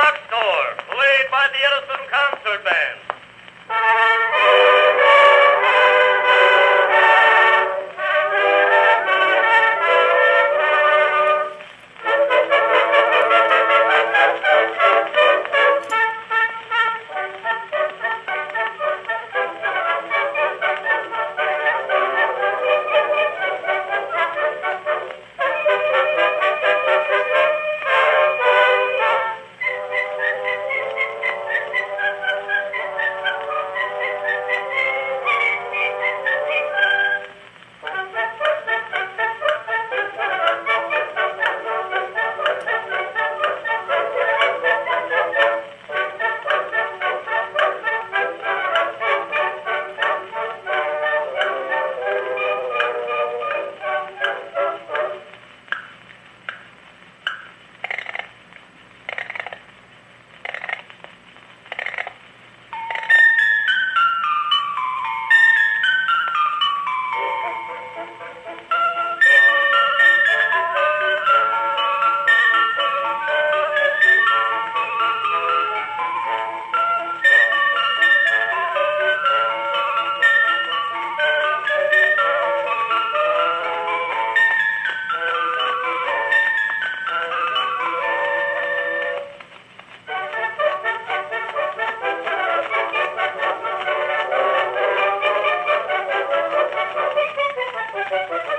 Rockstore, played by the Edison Concert Band.